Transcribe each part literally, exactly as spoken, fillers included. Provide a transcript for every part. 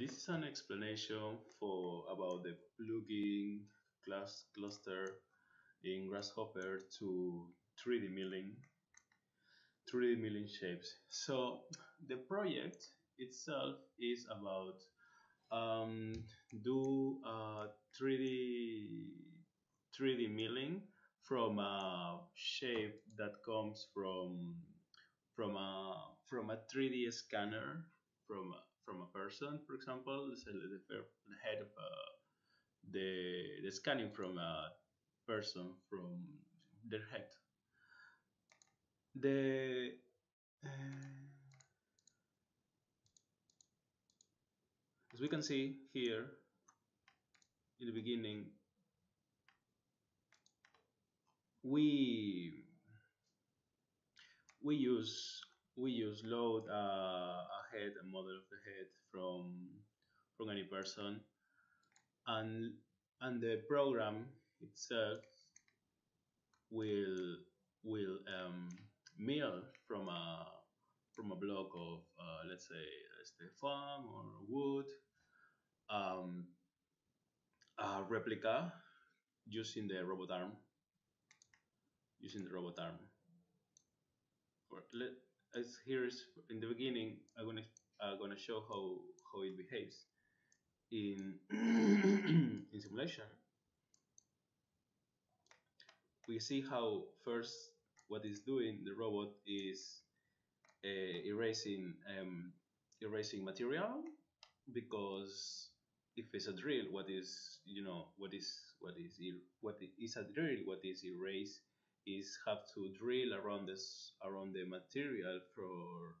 This is an explanation for about the plugin class cluster in Grasshopper to three D milling, three D milling shapes. So the project itself is about um, do uh, three D three D milling from a shape that comes from from a from a three D scanner from a, from a person, for example, the head of a, the the scanning from a person from their head. The uh, as we can see here in the beginning, we we use we use load uh, a head, a model of the head from from any person, and and the program itself will will um, mill from a from a block of uh, let's say let's say foam or wood, um, a replica using the robot arm. Using the robot arm. For, let, as here is in the beginning, I'm gonna I'm gonna show how how it behaves in in simulation. We see how first what is doing the robot is uh, erasing um, erasing material, because if it's a drill, what is you know what is what is what is a drill, what is erase. Is have to drill around this around the material for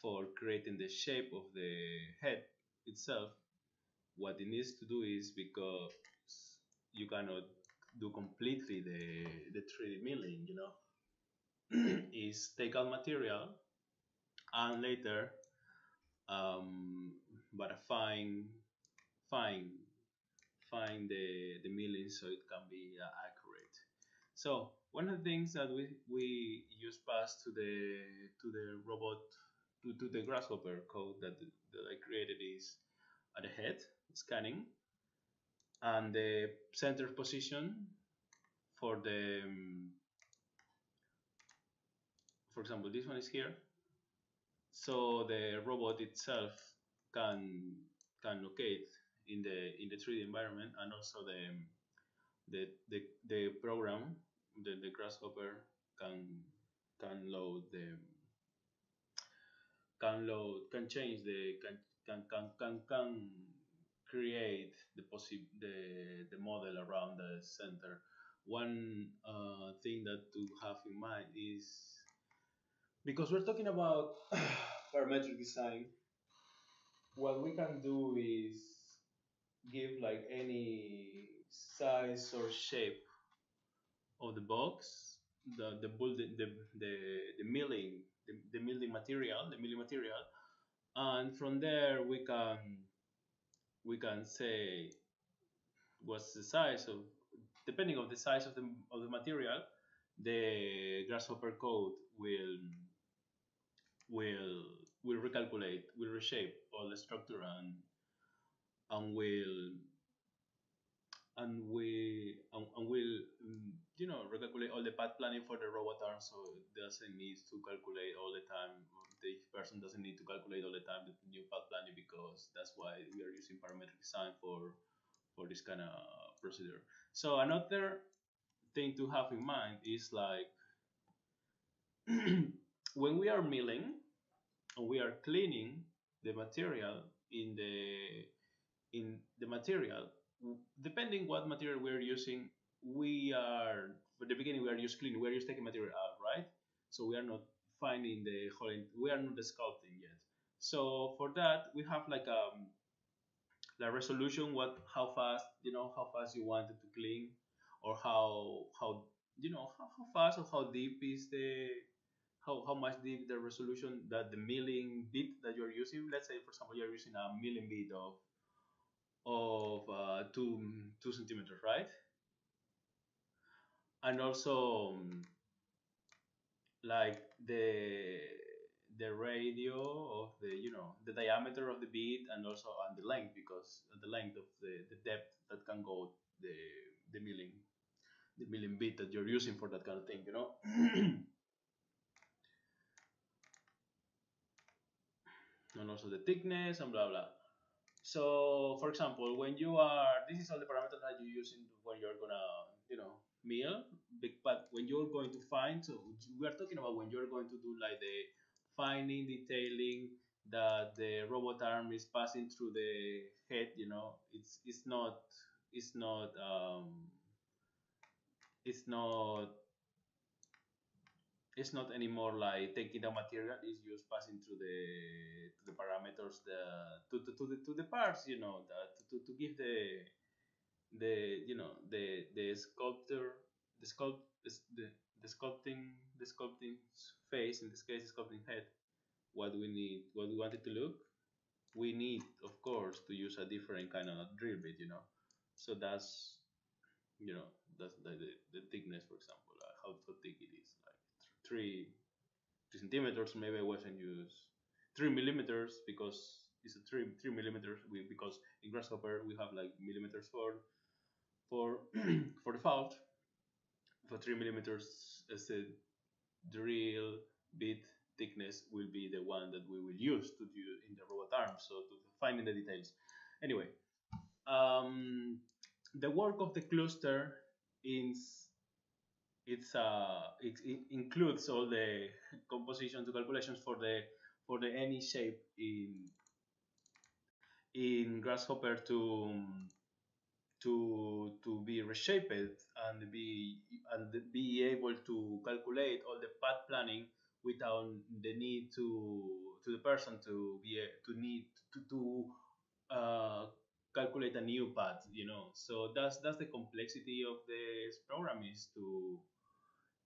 for creating the shape of the head itself. What it needs to do is, because you cannot do completely the the three D milling, you know, is take out material and later um, but fine fine find the the milling so it can be uh, accurate. So one of the things that we we use pass to the to the robot to, to the Grasshopper code that that I created is at the head scanning, and the center position for the um, for example this one is here, so the robot itself can can locate in the in the three D environment, and also the the the, the program. The, the Grasshopper can can load the can load can change the can can can can, can create the possi the the model around the center. One uh, thing that to have in mind is, because we're talking about parametric design, what we can do is give like any size or shape of the box, the the building, the the the milling, the, the milling material, the milling material, and from there we can we can say what's the size of, depending on the size of the of the material, the Grasshopper code will will will recalculate, will reshape all the structure, and and will. And we and, and will um, you know recalculate all the path planning for the robot arm, so it doesn't need to calculate all the time. The person doesn't need to calculate all the time the new path planning, because that's why we are using parametric design for for this kind of procedure. So another thing to have in mind is like when we are milling and we are cleaning the material in the in the material. Depending what material we're using, we are, at the beginning we are just cleaning, we are just taking material out, right? So we are not finding the whole, we are not sculpting yet. So for that, we have like um, the resolution, what, how fast, you know, how fast you want it to clean, or how, how you know, how, how fast or how deep is the, how, how much deep the resolution that the milling bit that you're using. Let's say, for example, you're using a milling bit of of uh, two two centimeters, right? And also um, like the the radio of the, you know, the diameter of the bead, and also on the length, because the length of the, the depth that can go the the milling the milling bit that you're using for that kind of thing, you know. And also the thickness and blah blah. So for example, when you are, this is all the parameters that you use in when you're gonna, you know, mill. But when you're going to find, so we are talking about when you're going to do like the finding, detailing that the robot arm is passing through the head, you know, it's it's not it's not um it's not it's not anymore like taking the material, it's just passing through the to the parameters, the to to, to the to the parts, you know, that to, to give the the you know the the sculptor the sculpt the the sculpting the sculpting face, in this case the sculpting head, what we need, what we want it to look. We need, of course, to use a different kind of drill bit, you know. So that's, you know, that's the the, the thickness, for example, like how thick it is, like three three centimeters. Maybe I wasn't use three millimeters because it's a three three millimeters. We, because in Grasshopper we have like millimeters for for for the fault. For three millimeters, as a drill bit thickness will be the one that we will use to do in the robot arm, so to find in the details. Anyway, um, the work of the cluster is it's uh it, it includes all the compositions, the calculations for the for the any shape in in Grasshopper to to to be reshaped and be and be able to calculate all the path planning without the need to to the person to be to need to, to uh, calculate a new path, you know. So that's that's the complexity of this program, is to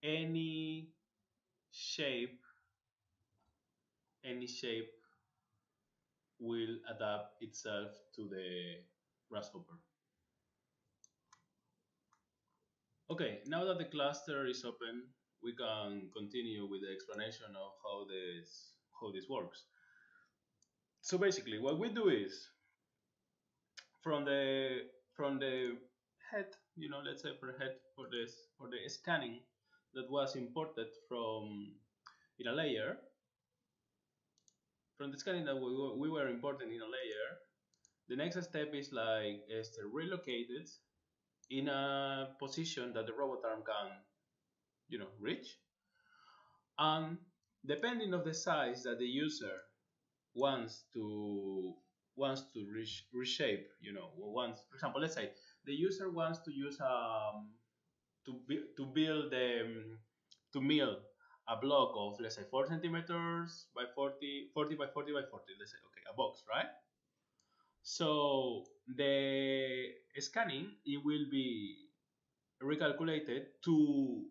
any shape any shape will adapt itself to the Grasshopper. Okay, now that the cluster is open, we can continue with the explanation of how this how this works. So basically, what we do is from the from the head, you know, let's say for head for this for the scanning that was imported from in a layer. From the scanning that we we were importing in a layer, the next step is like is to relocate it in a position that the robot arm can, you know, reach. And depending on the size that the user wants to wants to reach, reshape, you know, wants, for example, let's say the user wants to use um to be, to build um, to mill a block of, let's say, four centimeters by forty, forty by forty by forty. Let's say, okay, a box, right? So the scanning, it will be recalculated to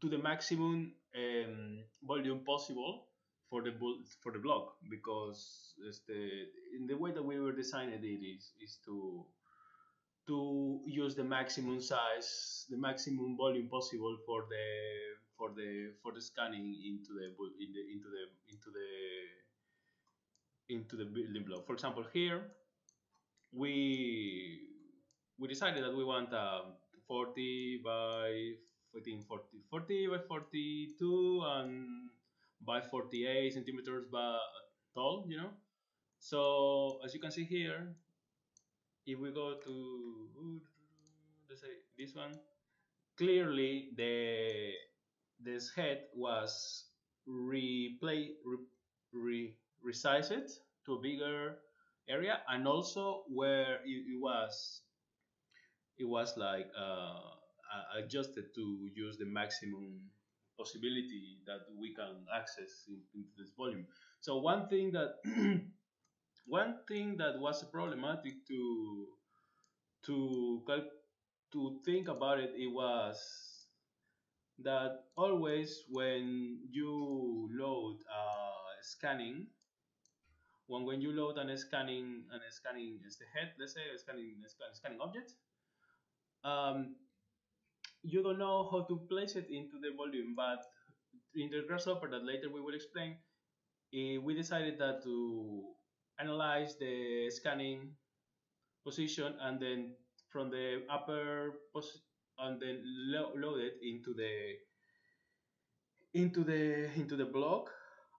to the maximum um, volume possible for the for the block, because it's the, in the way that we were designing it is is to to use the maximum size, the maximum volume possible for the for the for the scanning into the in the into the into the into the building block. For example, here we we decided that we want um, forty by fourteen, forty, forty by forty-two and by forty-eight centimeters by tall, you know. So as you can see here, if we go to, let's say, this one, clearly the this head was replay re, re resize it to a bigger area, and also where it, it was it was like uh, adjusted to use the maximum possibility that we can access in, in this volume. So one thing that one thing that was problematic to to to think about it, it was that always when you load uh, scanning When, when you load an scanning and scanning as the head, let's say a scanning a scanning object, um, you don't know how to place it into the volume. But in the Grasshopper that later we will explain, it, we decided that to analyze the scanning position and then from the upper position and then lo load it into the into the into the block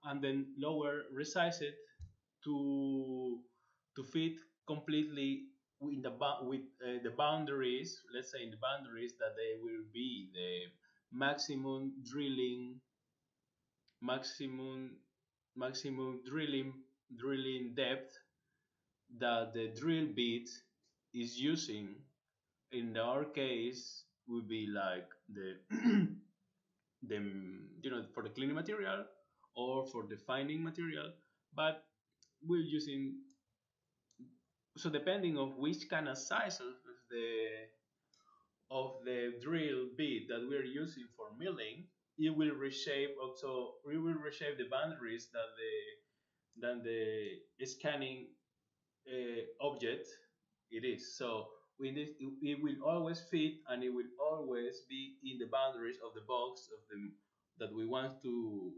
and then lower resize it to to fit completely in the with uh, the boundaries, let's say in the boundaries that they will be the maximum drilling maximum maximum drilling drilling depth that the drill bit is using. In our case would be like the the you know for the cleaning material or for the fining material, but we're using, so depending on which kind of size of the of the drill bit that we're using for milling, it will reshape also we will reshape the boundaries that the than the scanning uh, object it is. So in this, it will always fit and it will always be in the boundaries of the box of the that we want to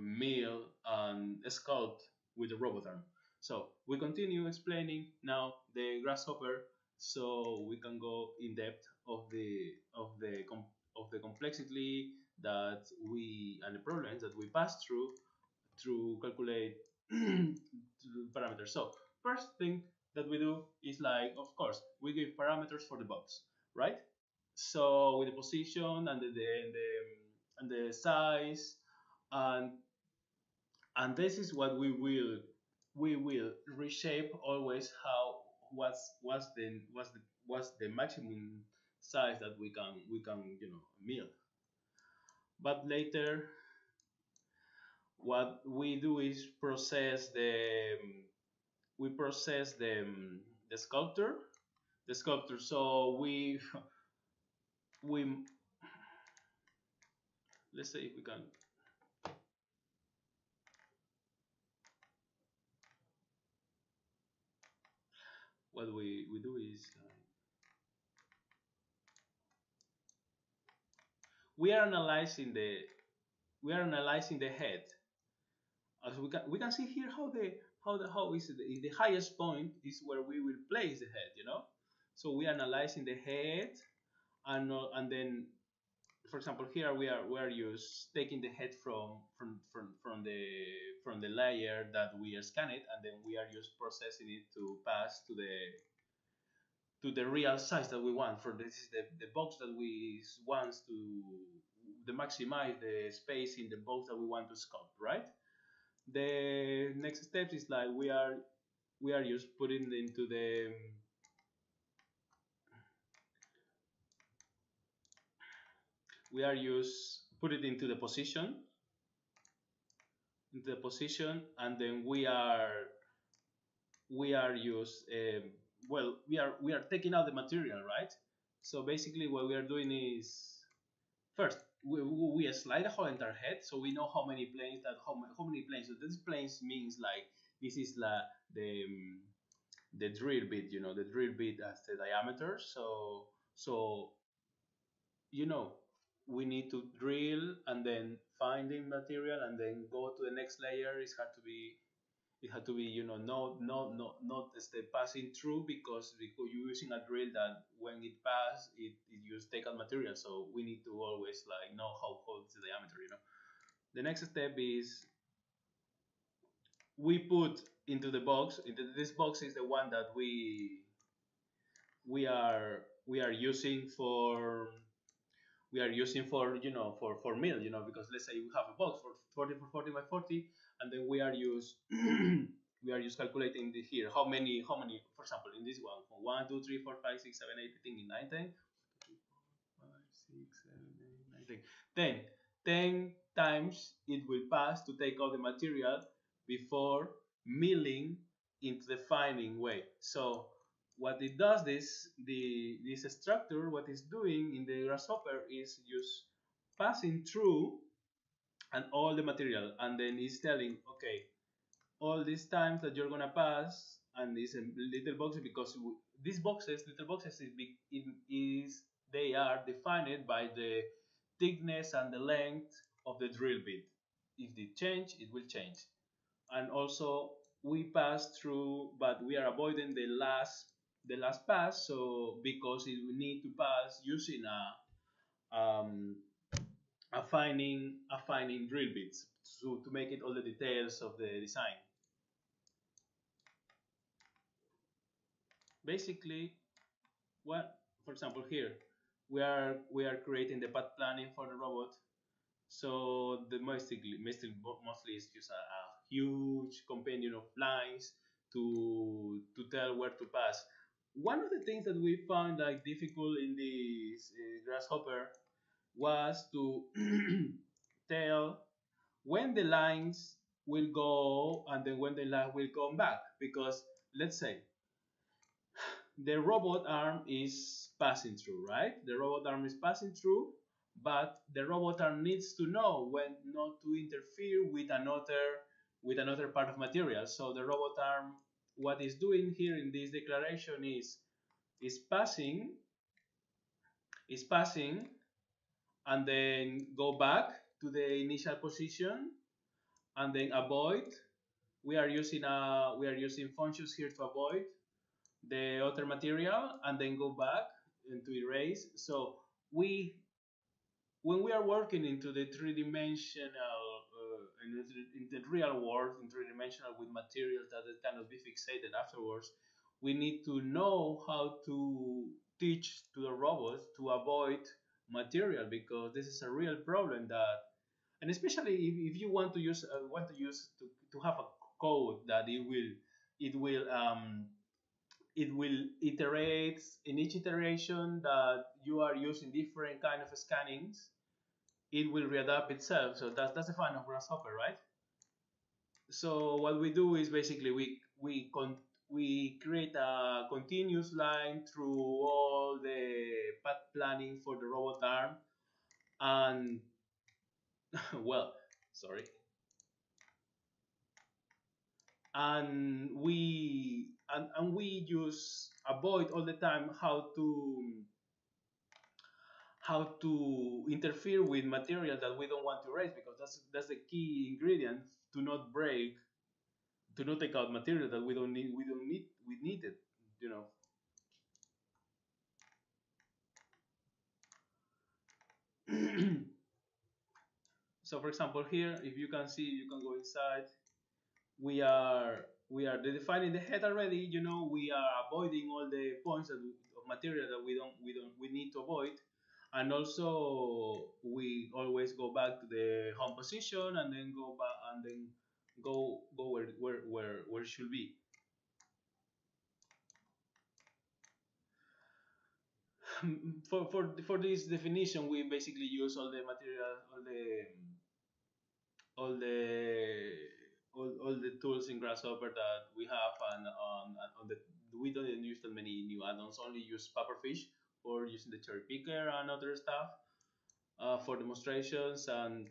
mill and sculpt with the robot arm. So we continue explaining now the grasshopper, so we can go in depth of the of the of the complexity that we and the problems that we pass through to calculate parameters. So first thing that we do is, like, of course, we give parameters for the box, right? So with the position and the, the, the and the size, and and this is what we will we will reshape always, how what's what's the what's the what's the maximum size that we can we can you know mill. But later, what we do is process the we process the, the sculpture, the sculpture. So we, we, let's say if we can, what we, we do is, uh, we are analyzing the, we are analyzing the head. As we can, we can see here how the, How the how is it? The highest point is where we will place the head, you know. So we are analyzing the head, and uh, and then, for example, here we are we are just taking the head from from from from the from the layer that we are scanning, and then we are just processing it to pass to the to the real size that we want. For this is the the box that we wants to the maximize the space in the box that we want to sculpt, right? The next step is like we are we are just putting into the we are just put it into the position into the position and then we are we are use um, well we are we are taking out the material, right? So basically what we are doing is first We, we slide the whole entire head, so we know how many planes that how, how many planes. So this planes means like this is la, the um, the drill bit, you know, the drill bit as the diameter. So so you know we need to drill and then find the material and then go to the next layer. It had to be it had to be you know not not not not the passing through because because you're using a drill that when it passes it just take out material, so we need to always like know how how is the diameter, you know. The next step is we put into the box. Into this box is the one that we we are we are using for we are using for you know for for mill, you know, because let's say we have a box for forty by forty, and then we are use we are just calculating the here how many how many for example in this one from one two three four five six seven eight eighteen nine ten. Then ten times it will pass to take out the material before milling into the fining way. So what it does, this the this structure, what it's doing in the grasshopper is just passing through and all the material, and then it's telling, okay, all these times that you're gonna pass, and these little boxes, because these boxes, little boxes, is big, it is they are defined by the thickness and the length of the drill bit. If they change, it will change. and also we pass through, but we are avoiding the last the last pass. So because it, we need to pass using a um, a finding a finding drill bits to to make it all the details of the design. Basically, well, for example, here we are we are creating the path planning for the robot. So the mostly mostly is just a, a huge compendium of lines to to tell where to pass. One of the things that we found like difficult in this uh, Grasshopper was to tell when the lines will go and then when the line will come back, because let's say the robot arm is passing through, right? The robot arm is passing through, but the robot arm needs to know when not to interfere with another with another part of material. So the robot arm, what is doing here in this declaration is is passing is passing and then go back to the initial position and then avoid. We are using a we are using functions here to avoid the other material and then go back and to erase. So we when we are working into the three-dimensional uh, in, in the real world in three-dimensional with materials that cannot be fixated afterwards, we need to know how to teach to the robots to avoid material, because this is a real problem that, and especially if, if you want to use uh, want to use to, to have a code that it will it will um it will iterate in each iteration that you are using different kind of scannings, it will readapt itself. So that's that's the fun of Grasshopper, right? So what we do is basically we we con we create a continuous line through all the path planning for the robot arm, and well, sorry, and we. And, and we just avoid all the time how to how to interfere with material that we don't want to erase, because that's that's the key ingredient to not break, to not take out material that we don't need we don't need we need it, you know. So for example here, if you can see, you can go inside. We are we are defining the head already. You know, we are avoiding all the points that, of material that we don't we don't we need to avoid, and also we always go back to the home position and then go back and then go go where where where where it should be. For for for this definition, we basically use all the material, all the all the All, all the tools in Grasshopper that we have, and um, on the, we don't even use that many new add-ons. Only use Pepperfish for using the cherry picker and other stuff uh, for demonstrations, and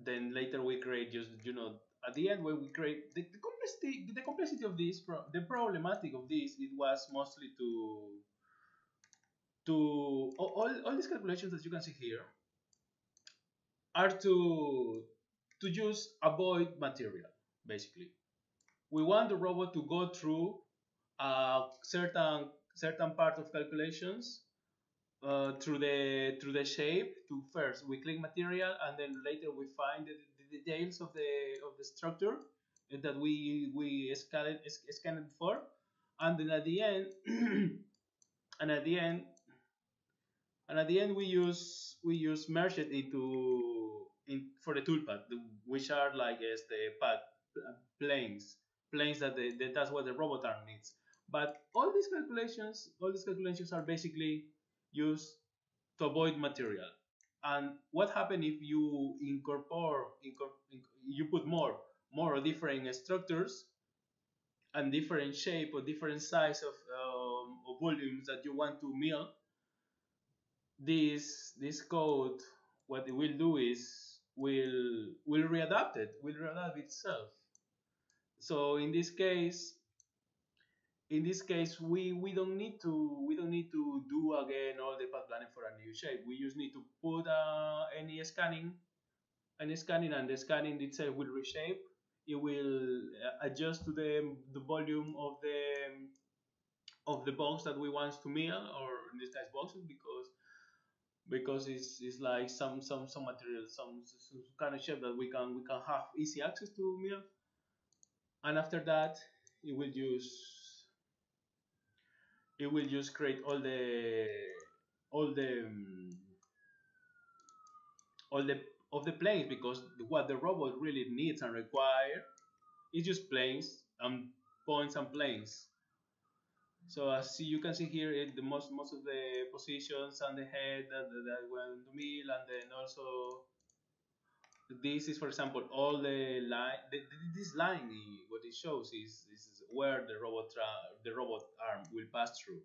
then later we create just, you know, at the end when we create the, the complexity the complexity of this pro the problematic of this, it was mostly to to all all these calculations that you can see here are to to just avoid material. Basically, we want the robot to go through a certain certain part of calculations uh, through the through the shape. To first we click material, and then later we find the, the details of the of the structure that we we scanned scanned for, and then at the end and at the end and at the end we use we use merge it into In, for the toolpath, which are like as the path planes, planes that, they, that that's what the robot arm needs. But all these calculations, all these calculations are basically used to avoid material. And what happens if you incorporate, incorpor, you put more, more different structures and different shape or different size of, um, of volumes that you want to mill? This this code, what it will do is will will readapt it, will readapt itself. So in this case, in this case, we we don't need to we don't need to do again all the path planning for a new shape. We just need to put uh, any scanning, any scanning, and the scanning itself will reshape it will adjust to the, the volume of the of the box that we want to mill, or in this case boxes, because because it's it's like some some some material, some, some kind of shape that we can we can have easy access to mill. And after that, it will use it will just create all the all the um, all the of the planes, because what the robot really needs and requires is just planes and points and planes. So as you can see here, it, the most most of the positions and the head that that went to mill, and then also this is, for example, all the line. The, this line, what it shows is is where the robot the robot arm will pass through.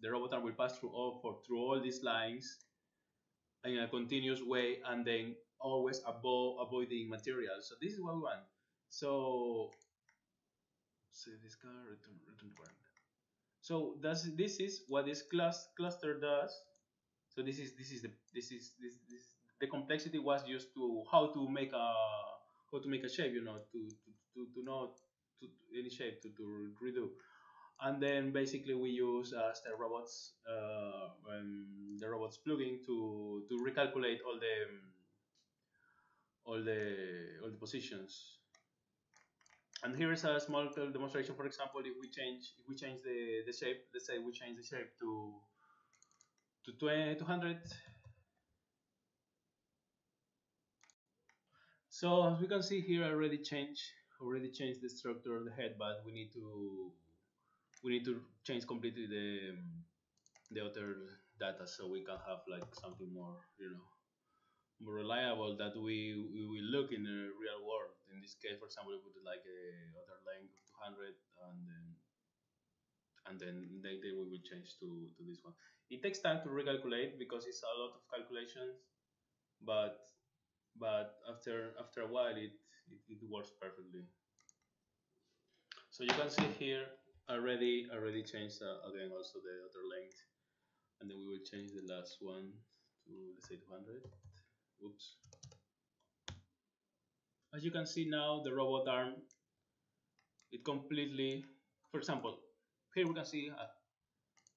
The robot arm will pass through all for through all these lines in a continuous way, and then always above avoiding material. So this is what we want. So save this car, return return current. So that's, this is what this class cluster does. So this is this is the this is this this the complexity was used to how to make a how to make a shape, you know, to to to, to know to, to any shape to, to redo. And then basically we use as the robots uh, um, the robots plugin to to recalculate all the all the all the positions. And here is a small demonstration. For example, if we change if we change the the shape, let's say we change the shape to to two hundred. So as we can see here, I already changed already changed the structure of the head, but we need to we need to change completely the the other data, so we can have like something more, you know, more reliable that we we will look in the real world. In this case, for example, we put like a other length of two hundred, and then and then then we will change to to this one. It takes time to recalculate because it's a lot of calculations, but but after after a while it it, it works perfectly. So you can see here, already already changed uh, again also the other length, and then we will change the last one to, let's say, two hundred. Oops. As you can see now, the robot arm, it completely, for example, here we can see uh,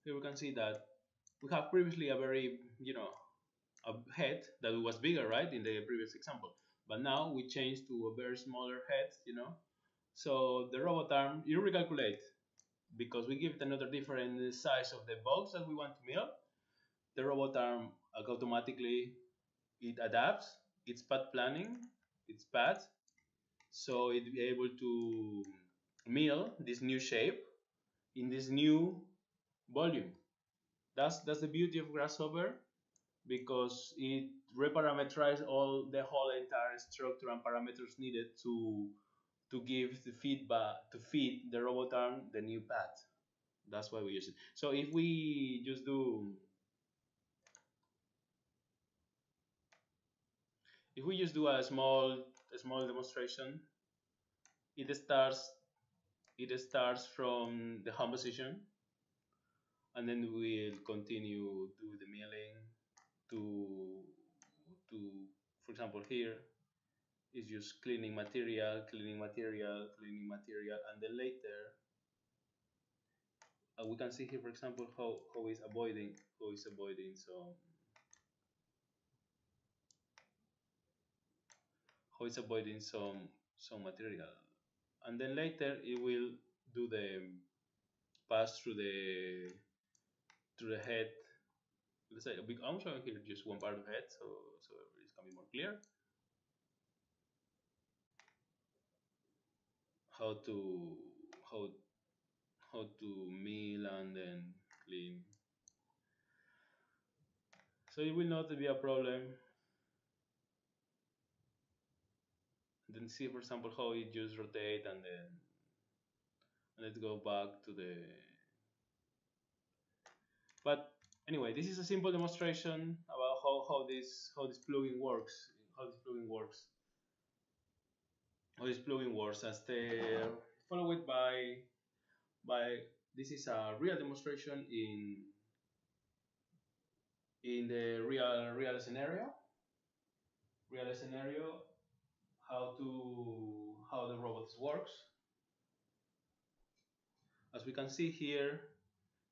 here we can see that we have previously a very, you know, a head that was bigger, right, in the previous example, but now we change to a very smaller head, you know. So the robot arm, you recalculate, because we give it another different size of the box that we want to mill. The robot arm automatically, it adapts its path planning, its path, so it will be able to mill this new shape in this new volume. That's that's the beauty of Grasshopper, because it reparametrizes all the whole entire structure and parameters needed to to give the feedback to feed the robot arm the new path. That's why we use it. So if we just do if we just do a small a small demonstration, it starts it starts from the home position, and then we'll continue do the milling to to for example here. Is just cleaning material, cleaning material, cleaning material, and then later uh, we can see here, for example, how how is avoiding, how is avoiding. So how is avoiding some some material, and then later it will do the pass through the through the head. Let's say a big. I'm showing here just one part of the head, so so it's gonna be more clear how to how how to mill and then clean. So it will not be a problem. Then see, for example, how it just rotate, and then and let's go back to the. But anyway, this is a simple demonstration about how how this how this plugin works. How this plugin works. How this plugin works, as the followed by by this is a real demonstration in in the real real scenario real scenario how to how the robots works. As we can see here,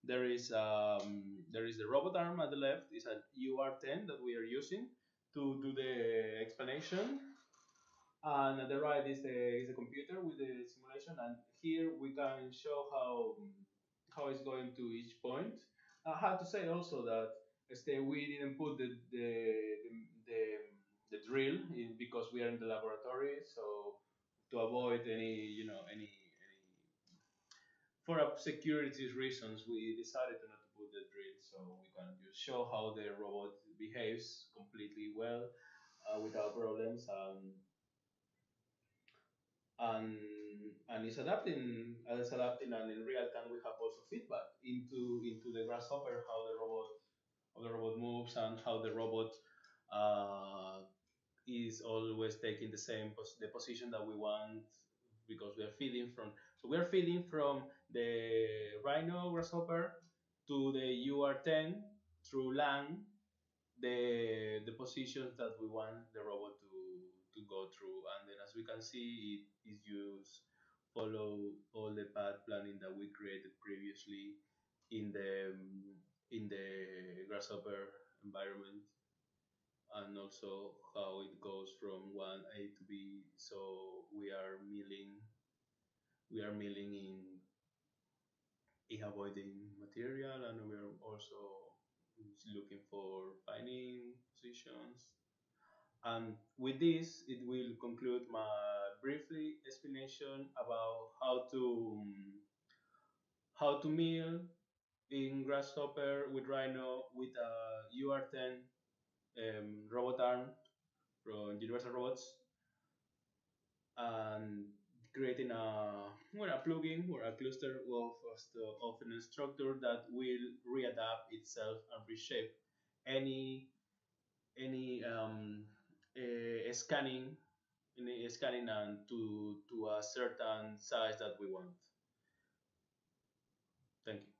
there is um, there is the robot arm at the left. It's an U R ten that we are using to do the explanation, and at the right is the is the computer with the simulation. And here we can show how how it's going to each point. I have to say also that Stay, we didn't put the the, the, the drill in because we are in the laboratory, so to avoid any you know any any for security reasons, we decided to not to put the drill, so we can just show how the robot behaves completely well uh, without problems, and and and it's adapting, it's adapting, and in real time we have also feedback into into the Grasshopper how the robot. How the robot moves and how the robot uh, is always taking the same pos the position that we want, because we are feeding from so we are feeding from the Rhino Grasshopper to the U R ten through LAN the the positions that we want the robot to to go through, and then as we can see it is used follow all the path planning that we created previously in the um, in the Grasshopper environment, and also how it goes from one A to B. So we are milling, we are milling in, in avoiding material, and we are also looking for finding positions. And with this, it will conclude my briefly explanation about how to how to mill in Grasshopper with Rhino with a U R ten um, robot arm from Universal Robots, and creating a well, a plugin or a cluster of of an instructor that will readapt itself and reshape any any um, a scanning any scanning and to to a certain size that we want. Thank you.